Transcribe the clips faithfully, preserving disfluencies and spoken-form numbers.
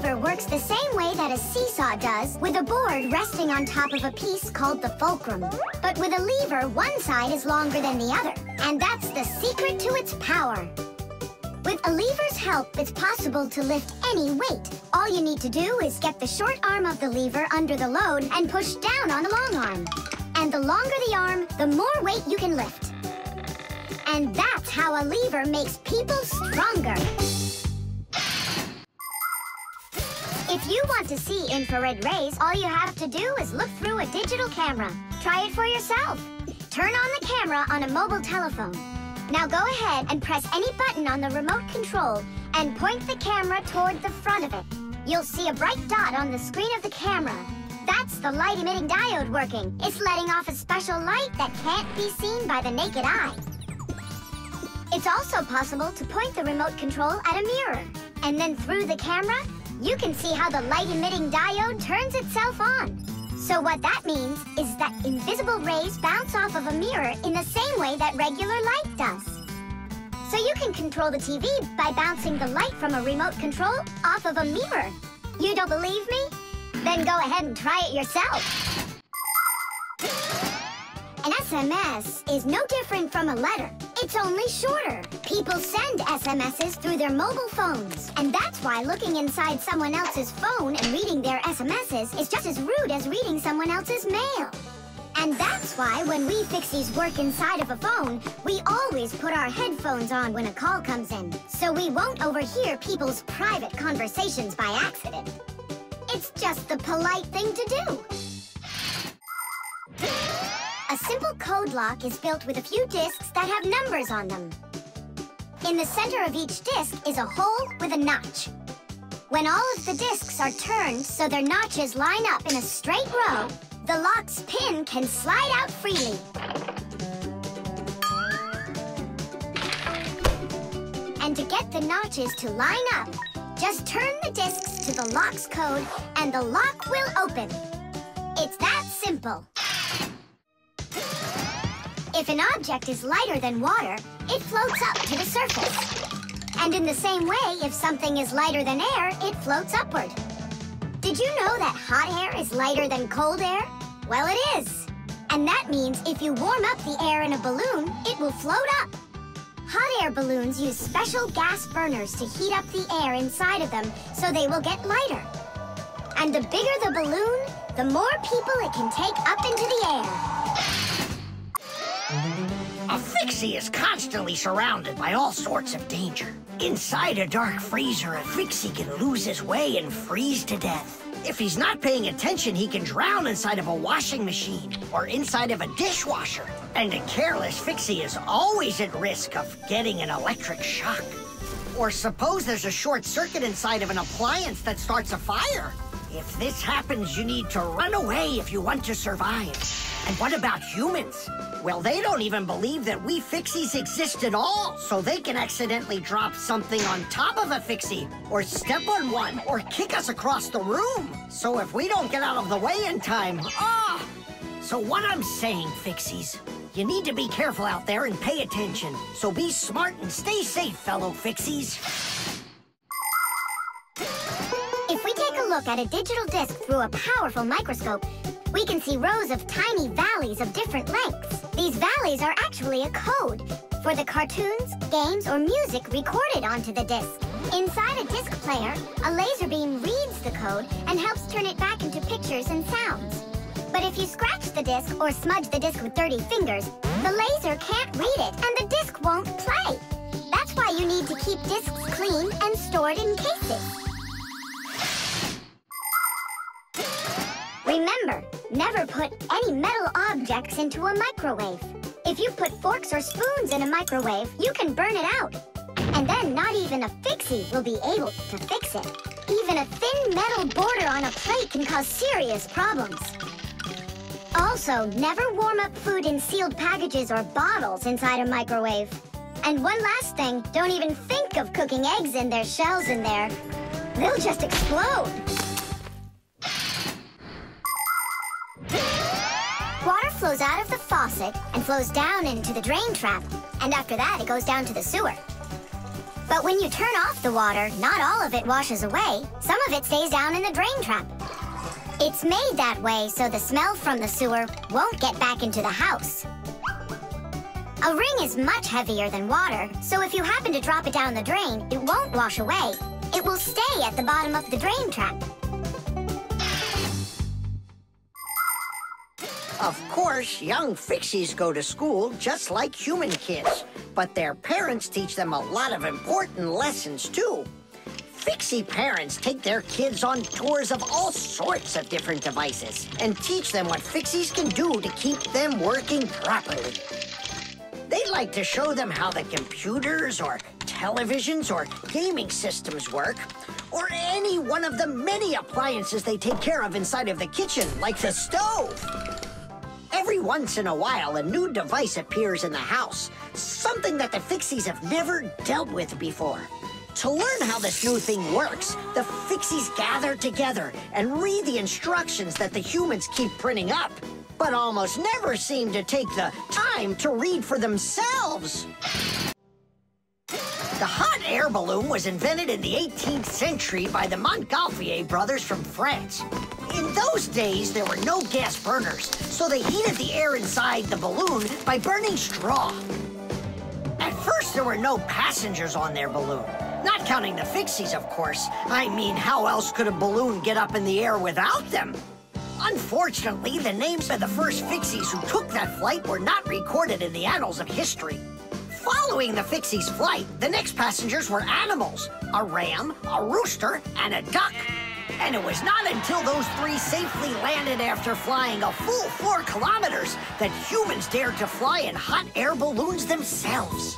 lever works the same way that a seesaw does, with a board resting on top of a piece called the fulcrum. But with a lever, one side is longer than the other, and that's the secret to its power. With a lever's help, it's possible to lift any weight. All you need to do is get the short arm of the lever under the load and push down on the long arm. And the longer the arm, the more weight you can lift. And that's how a lever makes people stronger. If you want to see infrared rays, all you have to do is look through a digital camera. Try it for yourself. Turn on the camera on a mobile telephone. Now go ahead and press any button on the remote control and point the camera toward the front of it. You'll see a bright dot on the screen of the camera. That's the light-emitting diode working. It's letting off a special light that can't be seen by the naked eye. It's also possible to point the remote control at a mirror, and then through the camera, you can see how the light-emitting diode turns itself on. So what that means is that invisible rays bounce off of a mirror in the same way that regular light does. So you can control the T V by bouncing the light from a remote control off of a mirror. You don't believe me? Then go ahead and try it yourself. An S M S is no different from a letter. It's only shorter. People send S M Ses through their mobile phones, and that's why looking inside someone else's phone and reading their S M Ses is just as rude as reading someone else's mail. And that's why when we Fixies work inside of a phone, we always put our headphones on when a call comes in, so we won't overhear people's private conversations by accident. It's just the polite thing to do. A simple code lock is built with a few discs that have numbers on them. In the center of each disc is a hole with a notch. When all of the discs are turned so their notches line up in a straight row, the lock's pin can slide out freely. And to get the notches to line up, just turn the discs to the lock's code and the lock will open. It's that simple. If an object is lighter than water, it floats up to the surface. And in the same way, if something is lighter than air, it floats upward. Did you know that hot air is lighter than cold air? Well, it is. And that means if you warm up the air in a balloon, it will float up. Hot air balloons use special gas burners to heat up the air inside of them so they will get lighter. And the bigger the balloon, the more people it can take up into the air. A Fixie is constantly surrounded by all sorts of danger. Inside a dark freezer, a Fixie can lose his way and freeze to death. If he's not paying attention, he can drown inside of a washing machine or inside of a dishwasher. And a careless Fixie is always at risk of getting an electric shock. Or suppose there's a short circuit inside of an appliance that starts a fire. If this happens, you need to run away if you want to survive. And what about humans? Well, they don't even believe that we Fixies exist at all, so they can accidentally drop something on top of a Fixie, or step on one, or kick us across the room. So if we don't get out of the way in time, ah! So what I'm saying, Fixies, you need to be careful out there and pay attention. So be smart and stay safe, fellow Fixies. If we take a look at a digital disc through a powerful microscope, we can see rows of tiny valleys of different lengths. These valleys are actually a code for the cartoons, games, or music recorded onto the disc. Inside a disc player, a laser beam reads the code and helps turn it back into pictures and sounds. But if you scratch the disc or smudge the disc with dirty fingers, the laser can't read it and the disc won't play. That's why you need to keep discs clean and stored in cases. Remember, never put any metal objects into a microwave. If you put forks or spoons in a microwave, you can burn it out. And then not even a Fixie will be able to fix it. Even a thin metal border on a plate can cause serious problems. Also, never warm up food in sealed packages or bottles inside a microwave. And one last thing, don't even think of cooking eggs in their shells in there. They'll just explode. Water flows out of the faucet and flows down into the drain trap, and after that it goes down to the sewer. But when you turn off the water, not all of it washes away. Some of it stays down in the drain trap. It's made that way so the smell from the sewer won't get back into the house. A ring is much heavier than water, so if you happen to drop it down the drain, it won't wash away. It will stay at the bottom of the drain trap. Of course, young Fixies go to school just like human kids, but their parents teach them a lot of important lessons, too. Fixie parents take their kids on tours of all sorts of different devices and teach them what Fixies can do to keep them working properly. They like to show them how the computers or televisions or gaming systems work, or any one of the many appliances they take care of inside of the kitchen, like the stove. Every once in a while, a new device appears in the house, something that the Fixies have never dealt with before. To learn how this new thing works, the Fixies gather together and read the instructions that the humans keep printing up, but almost never seem to take the time to read for themselves. The hot air balloon was invented in the eighteenth century by the Montgolfier brothers from France. In those days, there were no gas burners, so they heated the air inside the balloon by burning straw. At first, there were no passengers on their balloon. Not counting the Fixies, of course. I mean, how else could a balloon get up in the air without them? Unfortunately, the names of the first Fixies who took that flight were not recorded in the annals of history. Following the Fixies' flight, the next passengers were animals, a ram, a rooster, and a duck. And it was not until those three safely landed after flying a full four kilometers that humans dared to fly in hot air balloons themselves.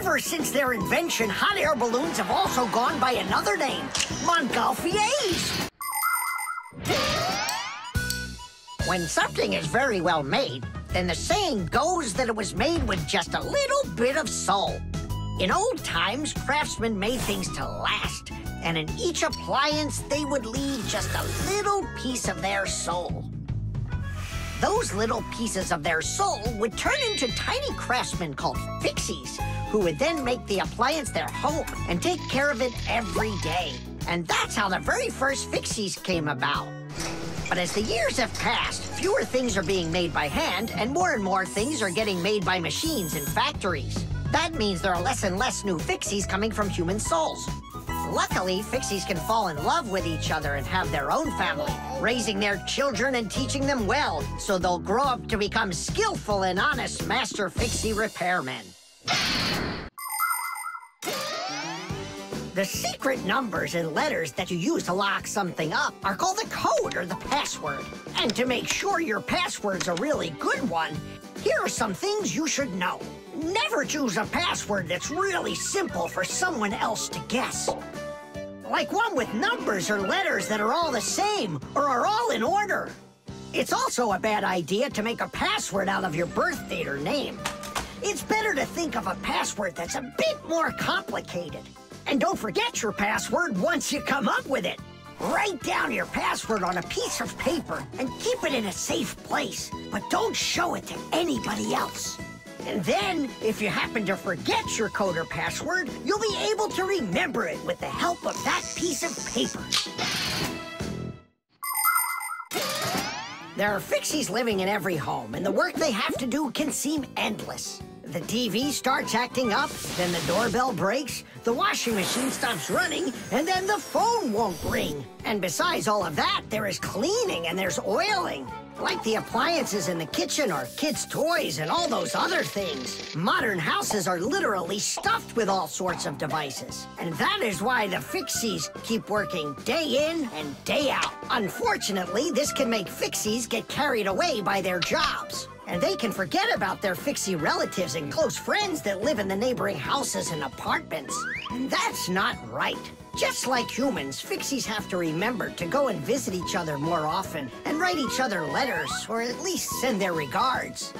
Ever since their invention, hot air balloons have also gone by another name, Montgolfiers. When something is very well made, then the saying goes that it was made with just a little bit of soul. In old times, craftsmen made things to last, and in each appliance, they would leave just a little piece of their soul. Those little pieces of their soul would turn into tiny craftsmen called Fixies, who would then make the appliance their home and take care of it every day. And that's how the very first Fixies came about. But as the years have passed, fewer things are being made by hand, and more and more things are getting made by machines and factories. That means there are less and less new Fixies coming from human souls. Luckily, Fixies can fall in love with each other and have their own family, raising their children and teaching them well, so they'll grow up to become skillful and honest master Fixie repairmen. The secret numbers and letters that you use to lock something up are called the code or the password. And to make sure your password's a really good one, here are some things you should know. Never choose a password that's really simple for someone else to guess. Like one with numbers or letters that are all the same or are all in order. It's also a bad idea to make a password out of your birth date or name. It's better to think of a password that's a bit more complicated. And don't forget your password once you come up with it. Write down your password on a piece of paper and keep it in a safe place, but don't show it to anybody else. And then, if you happen to forget your code or password, you'll be able to remember it with the help of that piece of paper. There are Fixies living in every home, and the work they have to do can seem endless. The T V starts acting up, then the doorbell breaks, the washing machine stops running, and then the phone won't ring. And besides all of that, there is cleaning and there's oiling. Like the appliances in the kitchen or kids' toys and all those other things. Modern houses are literally stuffed with all sorts of devices. And that is why the Fixies keep working day in and day out. Unfortunately, this can make Fixies get carried away by their jobs. And they can forget about their Fixie relatives and close friends that live in the neighboring houses and apartments. And that's not right. Just like humans, Fixies have to remember to go and visit each other more often and write each other letters, or at least send their regards.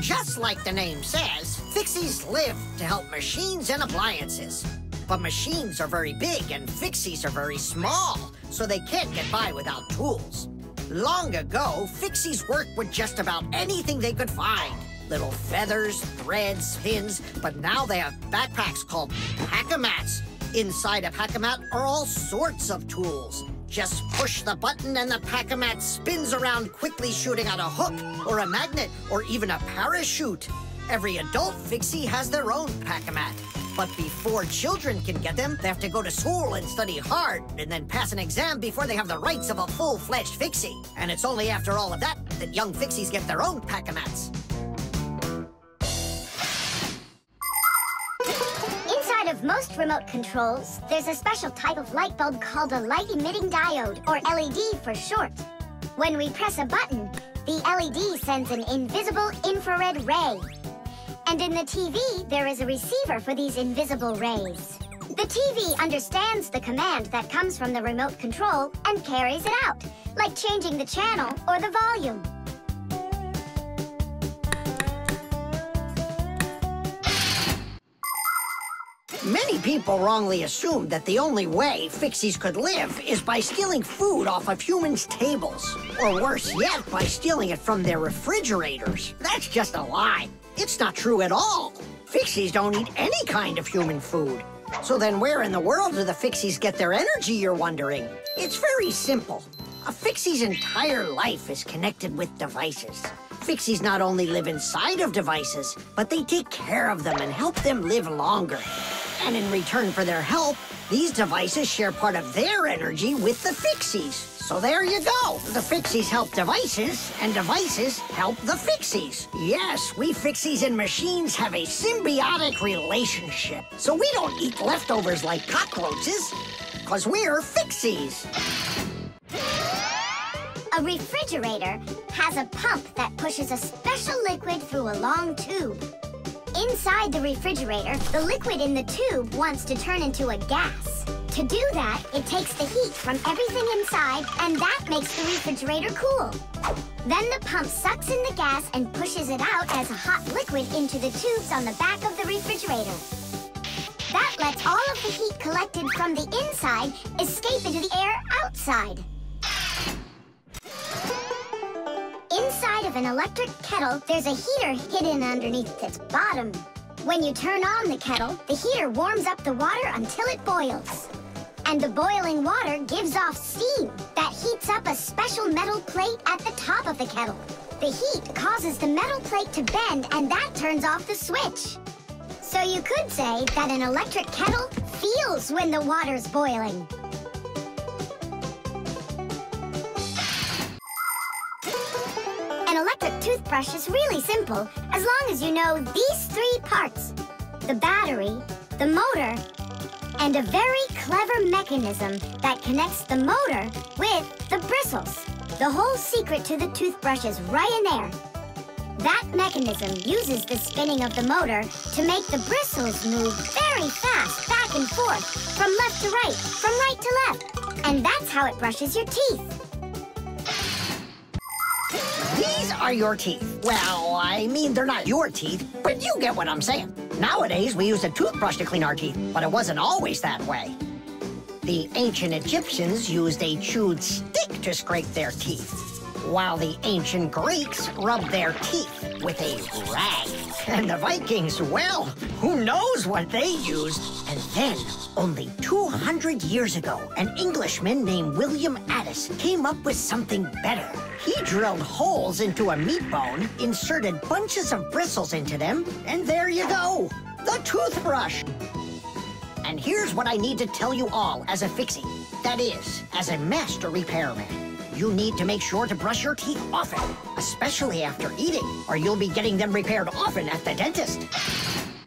Just like the name says, Fixies live to help machines and appliances. But machines are very big and Fixies are very small, so they can't get by without tools. Long ago, Fixies worked with just about anything they could find. Little feathers, threads, pins, but now they have backpacks called Packamats. Inside a Packamat are all sorts of tools. Just push the button and the Packamat spins around quickly, shooting out a hook or a magnet or even a parachute. Every adult Fixie has their own Packamat. But before children can get them, they have to go to school and study hard and then pass an exam before they have the rights of a full-fledged Fixie. And it's only after all of that that young Fixies get their own Packamats. Of most remote controls, there's a special type of light bulb called a light-emitting diode, or L E D for short. When we press a button, the L E D sends an invisible infrared ray. And in the T V, there is a receiver for these invisible rays. The T V understands the command that comes from the remote control and carries it out, like changing the channel or the volume. Many people wrongly assumed that the only way Fixies could live is by stealing food off of humans' tables. Or worse yet, by stealing it from their refrigerators. That's just a lie. It's not true at all. Fixies don't eat any kind of human food. So then where in the world do the Fixies get their energy, you're wondering? It's very simple. A Fixie's entire life is connected with devices. Fixies not only live inside of devices, but they take care of them and help them live longer. And in return for their help, these devices share part of their energy with the Fixies. So there you go. The Fixies help devices, and devices help the Fixies. Yes, we Fixies and machines have a symbiotic relationship. So we don't eat leftovers like cockroaches, because we're Fixies. A refrigerator has a pump that pushes a special liquid through a long tube. Inside the refrigerator, the liquid in the tube wants to turn into a gas. To do that, it takes the heat from everything inside, and that makes the refrigerator cool. Then the pump sucks in the gas and pushes it out as a hot liquid into the tubes on the back of the refrigerator. That lets all of the heat collected from the inside escape into the air outside. Inside of an electric kettle, there's a heater hidden underneath its bottom. When you turn on the kettle, the heater warms up the water until it boils. And the boiling water gives off steam that heats up a special metal plate at the top of the kettle. The heat causes the metal plate to bend, and that turns off the switch. So you could say that an electric kettle feels when the water's boiling. Toothbrush is really simple, as long as you know these three parts: the battery, the motor, and a very clever mechanism that connects the motor with the bristles. The whole secret to the toothbrush is right in there. That mechanism uses the spinning of the motor to make the bristles move very fast back and forth, from left to right, from right to left. And that's how it brushes your teeth. These are your teeth. Well, I mean, they're not your teeth, but you get what I'm saying. Nowadays, we use a toothbrush to clean our teeth, but it wasn't always that way. The ancient Egyptians used a chewed stick to scrape their teeth, while the ancient Greeks rubbed their teeth with a rag. And the Vikings, well, who knows what they used? And then, only two hundred years ago, an Englishman named William Addis came up with something better. He drilled holes into a meat bone, inserted bunches of bristles into them, and there you go, the toothbrush. And here's what I need to tell you all as a Fixie, that is, as a master repairman. You need to make sure to brush your teeth often, especially after eating, or you'll be getting them repaired often at the dentist.